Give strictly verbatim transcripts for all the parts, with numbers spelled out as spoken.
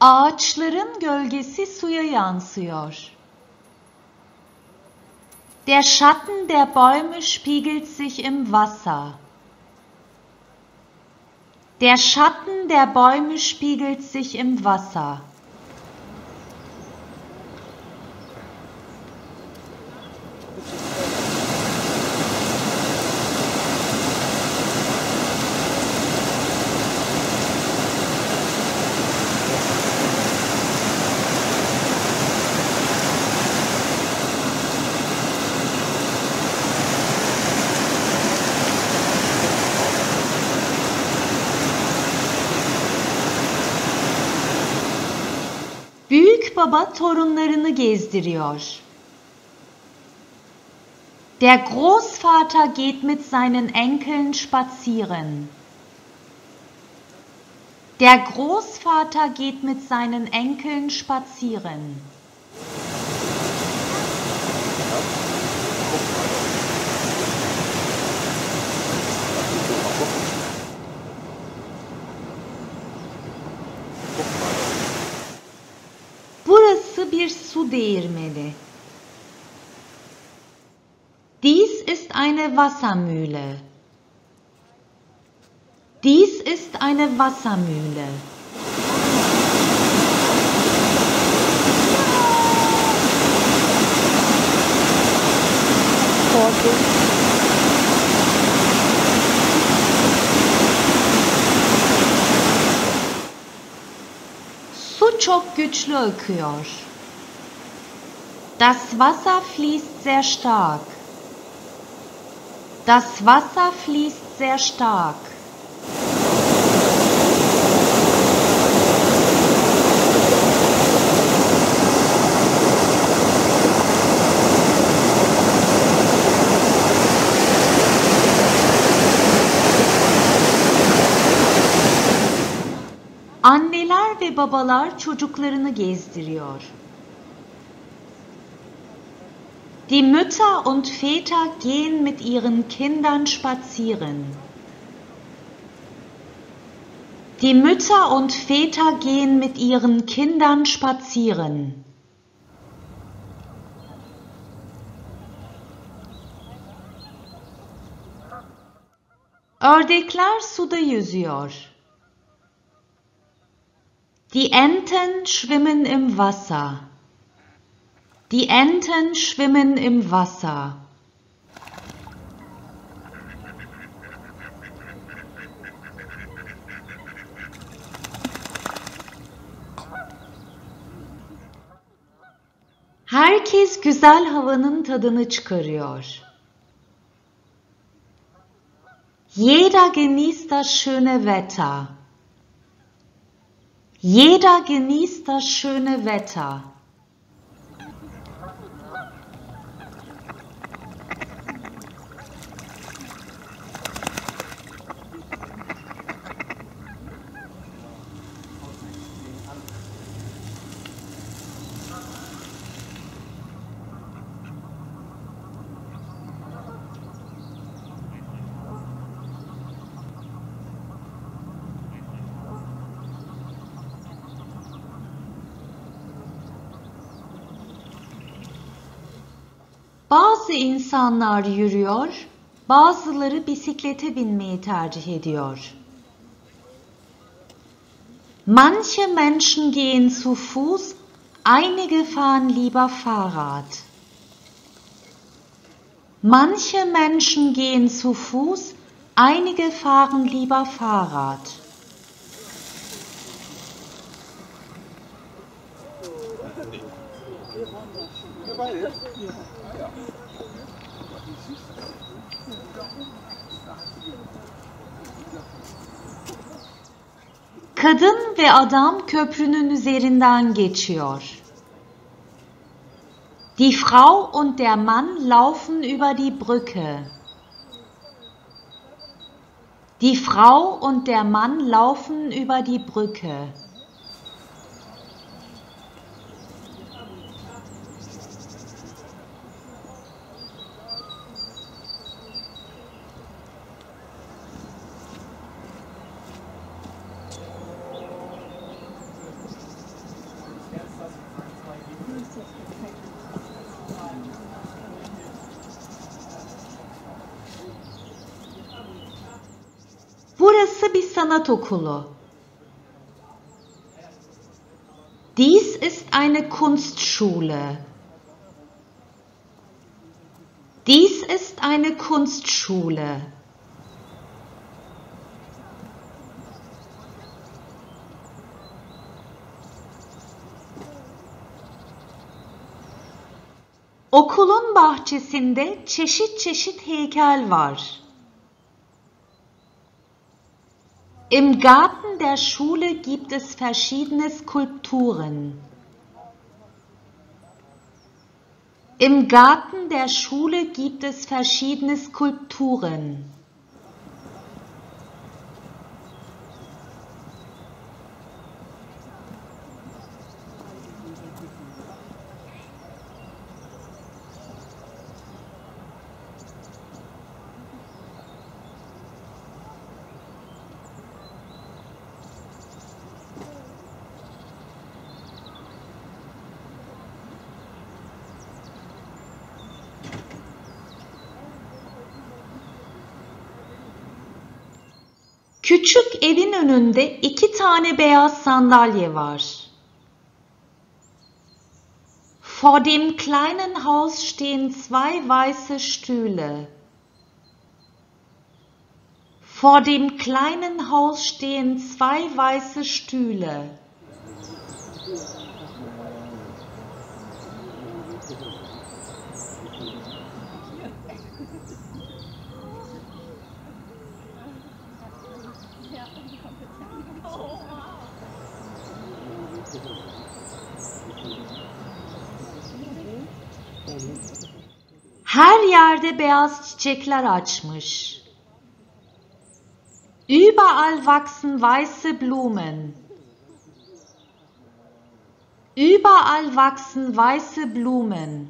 Ağaçların gölgesi suya yansıyor. Der Schatten der Bäume spiegelt sich im Wasser. Der Schatten der Bäume spiegelt sich im Wasser. Büyük Baba torunlarını gezdiriyor. Der Großvater geht mit seinen Enkeln spazieren. Der Großvater geht mit seinen Enkeln spazieren. Bir su değirmeni. Dies ist eine Wassermühle. Dies ist eine Wassermühle. Vorsicht. Su çok güçlü akıyor. Das Wasser fließt sehr stark. Das Wasser fließt sehr stark. Anneler ve babalar çocuklarını gezdiriyor. Die Mütter und Väter gehen mit ihren Kindern spazieren. Die Mütter und Väter gehen mit ihren Kindern spazieren. Ördekler suda yüzüyor. Die Enten schwimmen im Wasser. Die Enten schwimmen im Wasser. Herkes güzel havanın tadını çıkarıyor. Jeder genießt das schöne Wetter. Jeder genießt das schöne Wetter. Bazı insanlar yürüyor, bazıları bisiklete binmeyi tercih ediyor. Manche Menschen gehen zu Fuß, einige fahren lieber Fahrrad. Manche Menschen gehen zu Fuß, einige fahren lieber Fahrrad. Kadın ve adam köprünün üzerinden geçiyor. Die Frau und der Mann laufen über die Brücke. Die Frau und der Mann laufen über die Brücke. Burası bir sanat okulu. Dies ist eine Kunstschule. Dies ist eine Kunstschule. Okulun bahçesinde çeşit çeşit heykel var. Im Garten der Schule gibt es verschiedene Skulpturen. Im Garten der Schule gibt es verschiedene Skulpturen. Küçük evin önünde iki tane beyaz sandalye var. Vor dem kleinen Haus stehen zwei weiße Stühle. Vor dem kleinen Haus stehen zwei weiße Stühle. Her yerde beyaz çiçekler açmış. Überall wachsen weiße Blumen. Überall wachsen weiße Blumen.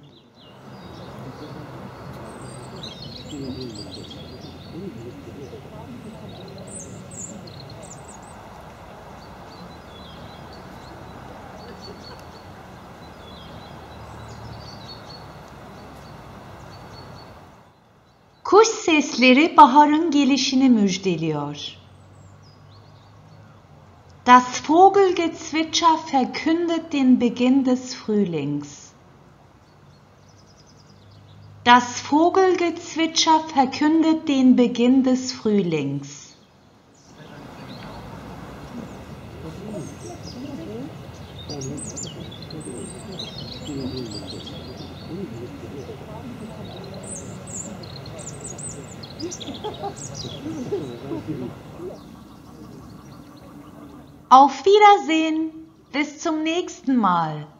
Kuş sesleri baharın gelişini müjdeliyor. Das Vogelgezwitscher verkündet den Beginn des Frühlings. Das Vogelgezwitscher verkündet den Beginn des Frühlings. Auf Wiedersehen, bis zum nächsten Mal.